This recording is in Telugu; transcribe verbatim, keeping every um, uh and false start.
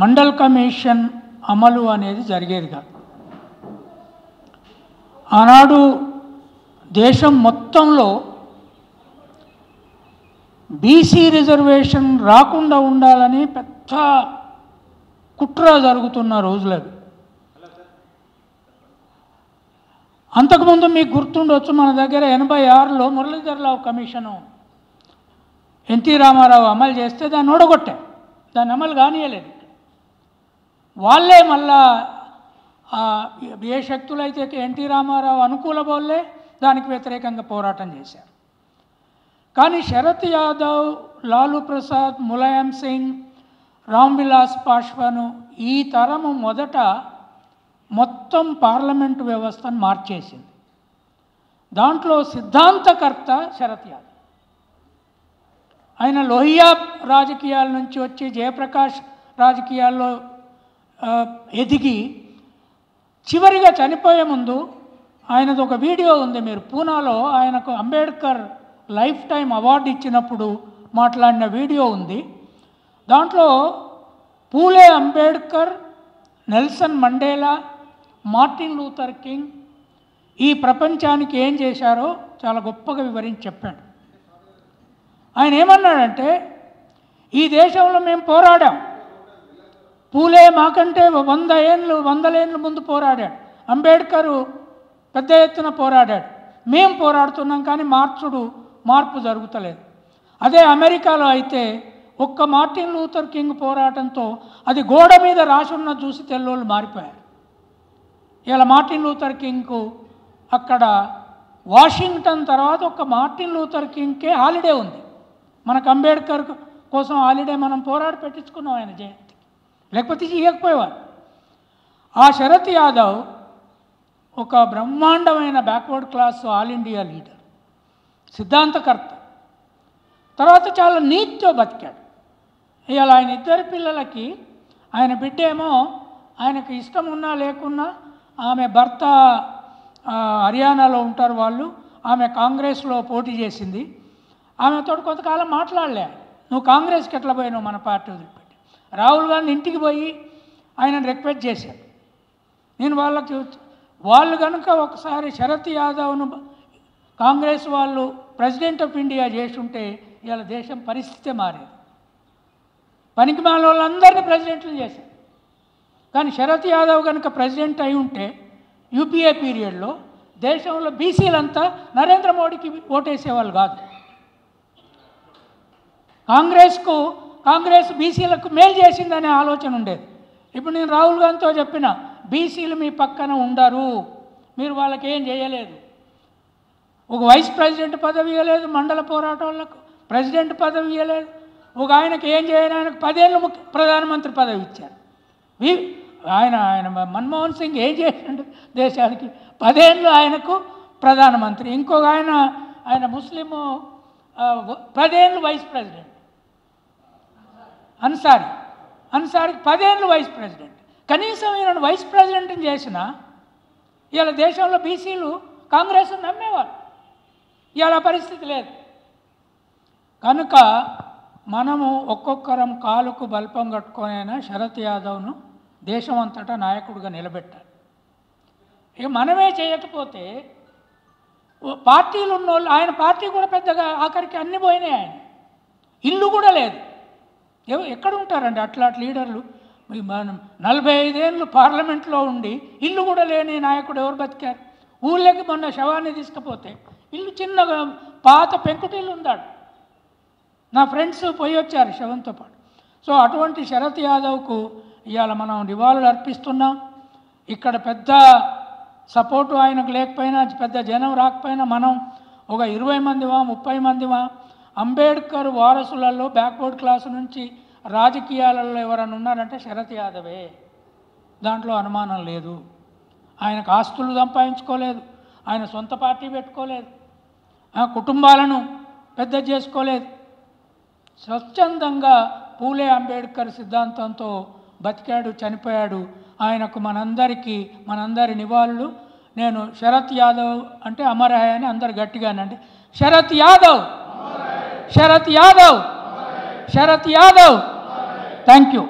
మండల్ కమిషన్ అమలు అనేది జరిగేది కాదు. ఆనాడు దేశం మొత్తంలో బీసీ రిజర్వేషన్ రాకుండా ఉండాలని పెద్ద కుట్ర జరుగుతున్న రోజులవి. అంతకుముందు మీకు గుర్తుండొచ్చు, మన దగ్గర ఎనభై ఆరులో మురళీధరరావు కమిషను ఎన్టీ రామారావు అమలు చేస్తే దాన్ని ఓడగొట్టే, దాన్ని అమలు కానియలేదు. వాళ్ళే మళ్ళా ఏ శక్తులైతే ఎన్టీ రామారావు అనుకూల వాళ్ళే దానికి వ్యతిరేకంగా పోరాటం చేశారు. కానీ శరత్ యాదవ్, లాలూ ప్రసాద్, ములాయం సింగ్, రామ్ విలాస్ పాశ్వాన్ ఈ తరము మొదట మొత్తం పార్లమెంటు వ్యవస్థను మార్చేసింది. దాంట్లో సిద్ధాంతకర్త శరత్ యాదవ్. ఆయన లోహియా రాజకీయాల నుంచి వచ్చి జయప్రకాష్ రాజకీయాల్లో ఎదిగి చివరిగా చనిపోయే ముందు ఆయనది ఒక వీడియో ఉంది మీరు పూనాలో ఆయనకు అంబేద్కర్ లైఫ్ టైం అవార్డు ఇచ్చినప్పుడు మాట్లాడిన వీడియో ఉంది. దాంట్లో Phule Ambedkar, Nelson Mandela, Martin Luther King ఈ ప్రపంచానికి ఏం చేశారో చాలా గొప్పగా వివరించి చెప్పాడు. ఆయన ఏమన్నాడంటే, ఈ దేశంలో మేము పోరాడాం, పూలే మాకంటే వంద ఏళ్ళు వందలేళ్ళు ముందు పోరాడాడు, అంబేద్కరు పెద్ద ఎత్తున పోరాడాడు, మేము పోరాడుతున్నాం కానీ మార్చుడు మార్పు జరుగుతలేదు. అదే అమెరికాలో అయితే ఒక్క మార్టిన్ లూథర్ కింగ్ పోరాటంతో అది గోడ మీద రాసున్న చూసి తెల్లోళ్ళు మారిపోయారు. ఇలా మార్టిన్ లూథర్ కింగ్కు అక్కడ వాషింగ్టన్ తర్వాత ఒక్క మార్టిన్ లూథర్ కింగ్కే హాలిడే ఉంది. మనకు అంబేద్కర్ కోసం హాలిడే మనం పోరాడి పెట్టించుకున్నాం ఆయన జయంతి, లేకపోతే ఇవ్వకపోయేవారు. ఆ శరత్ యాదవ్ ఒక బ్రహ్మాండమైన backward class all India leader, సిద్ధాంతకర్త, తర్వాత చాలా నీతితో బతికాడు. ఇలా ఆయన ఇద్దరు పిల్లలకి, ఆయన బిడ్డ ఏమో ఆయనకు ఇష్టం ఉన్నా లేకున్నా, ఆమె భర్త హర్యానాలో ఉంటారు వాళ్ళు, ఆమె కాంగ్రెస్లో పోటీ చేసింది. ఆమెతో కొంతకాలం మాట్లాడలే, నువ్వు కాంగ్రెస్కి ఎట్లా పోయినావు మన పార్టీ వదిలిపెట్టి. రాహుల్ గాంధీ ఇంటికి పోయి ఆయనను రిక్వెస్ట్ చేశాడు. నేను వాళ్ళకి వాళ్ళు కనుక ఒకసారి శరత్ యాదవ్ను కాంగ్రెస్ వాళ్ళు ప్రెసిడెంట్ ఆఫ్ ఇండియా చేస్తుంటే ఇవాళ దేశం పరిస్థితే మారేది. పనికి మాల వాళ్ళందరినీ ప్రెసిడెంట్లు చేశారు. కానీ శరత్ యాదవ్ కనుక ప్రెసిడెంట్ అయి ఉంటే యూపీఏ పీరియడ్లో దేశంలో బీసీలంతా నరేంద్ర మోడీకి ఓటేసేవాళ్ళు కాదు. కాంగ్రెస్కు కాంగ్రెస్ బీసీలకు మేలు చేసిందనే ఆలోచన ఉండేది. ఇప్పుడు నేను రాహుల్ గాంధీతో చెప్పిన, బీసీలు మీ పక్కన ఉండరు, మీరు వాళ్ళకి ఏం చేయలేదు, ఒక వైస్ ప్రెసిడెంట్ పదవి ఇవ్వలేదు, మండల పోరాటాలకు ప్రెసిడెంట్ పదవి ఇవ్వలేదు, ఒక ఆయనకు ఏం చేయని ఆయనకు పదేళ్ళు ప్రధానమంత్రి పదవి ఇచ్చారు. వి ఆయన ఆయన మన్మోహన్ సింగ్ ఏం చేసిండు దేశానికి? పదేళ్ళు ఆయనకు ప్రధానమంత్రి. ఇంకొక ఆయన ఆయన ముస్లిము పదేళ్ళు వైస్ ప్రెసిడెంట్, అన్సారీ అన్సారీకి పదేళ్ళు వైస్ ప్రెసిడెంట్. కనీసం ఈయన వైస్ ప్రెసిడెంట్ని చేసిన ఇవాళ దేశంలో బీసీలు కాంగ్రెస్ను నమ్మేవారు. ఇవాళ పరిస్థితి లేదు. కనుక మనము ఒక్కొక్కరం కాలుకు బల్పం కట్టుకొనైనా శరత్ యాదవ్ను దేశం అంతటా నాయకుడిగా నిలబెట్టాలి. ఇక మనమే చేయకపోతే పార్టీలు ఉన్నోళ్ళు, ఆయన పార్టీ కూడా పెద్దగా ఆఖరికి అన్ని పోయినాయి, ఆయన ఇల్లు కూడా లేదు. ఎక్కడ ఉంటారండి అట్లాంటి లీడర్లు? మనం నలభై ఐదేళ్ళు పార్లమెంట్లో ఉండి ఇల్లు కూడా లేని నాయకుడు ఎవరు బతికారు? ఊళ్ళకి మొన్న శవాన్ని తీసుకుపోతే ఇల్లు చిన్నగా పాత పెంకుటిల్లు ఉండాడు. నా ఫ్రెండ్స్ పోయి వచ్చారు శవంతో పాటు. సో అటువంటి శరత్ యాదవ్కు ఇవాళ మనం నివాళులు అర్పిస్తున్నాం. ఇక్కడ పెద్ద సపోర్టు ఆయనకు లేకపోయినా, పెద్ద జనం రాకపోయినా, మనం ఒక ఇరవై మందివా ముప్పై మందివా అంబేద్కర్ వారసులలో బ్యాక్వర్డ్ క్లాస్ నుంచి రాజకీయాలలో ఎవరైనా ఉన్నారంటే శరత్ యాదవే, దాంట్లో అనుమానం లేదు. ఆయనకు ఆస్తులు సంపాదించుకోలేదు, ఆయన సొంత పార్టీ పెట్టుకోలేదు, ఆ కుటుంబాలను పెద్ద చేసుకోలేదు, స్వచ్ఛందంగా పూలే అంబేద్కర్ సిద్ధాంతంతో బతికాడు, చనిపోయాడు. ఆయనకు మనందరికీ మనందరి నివాళులు. నేను శరత్ యాదవ్ అంటే అమర్ హై అని అందరు గట్టిగానండి. శరత్ యాదవ్, శరత్ యాదవ్, శరత్ యాదవ్. Thank you.